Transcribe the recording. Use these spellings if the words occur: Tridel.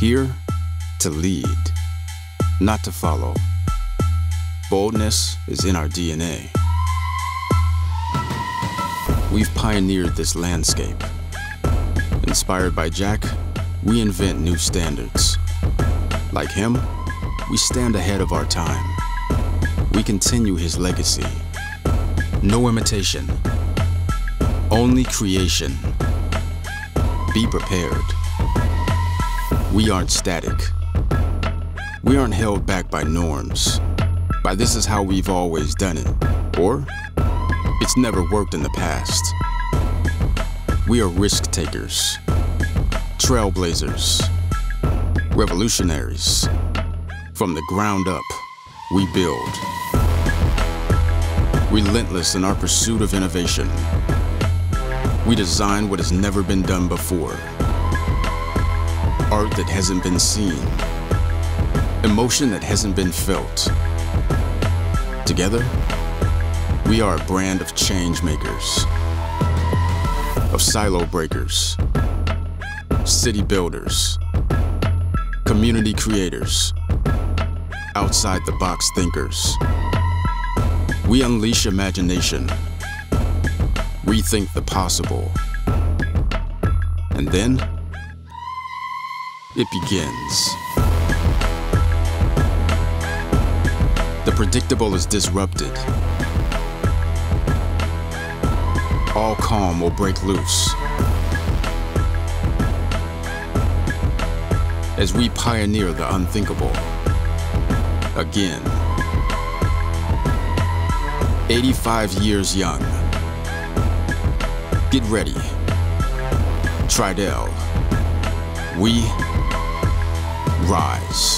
Here to lead, not to follow. Boldness is in our DNA. We've pioneered this landscape. Inspired by Jack, we invent new standards. Like him, we stand ahead of our time. We continue his legacy. No imitation, only creation. Be prepared. We aren't static. We aren't held back by norms. By this is how we've always done it, or it's never worked in the past. We are risk takers, trailblazers, revolutionaries. From the ground up, we build. Relentless in our pursuit of innovation. We design what has never been done before. Art that hasn't been seen. Emotion that hasn't been felt. Together, we are a brand of change makers, of silo breakers, city builders, community creators, outside the box thinkers. We unleash imagination, rethink the possible, and then it begins. The predictable is disrupted. All calm will break loose. As we pioneer the unthinkable, again. 85 years young. Get ready. Tridel. We rise.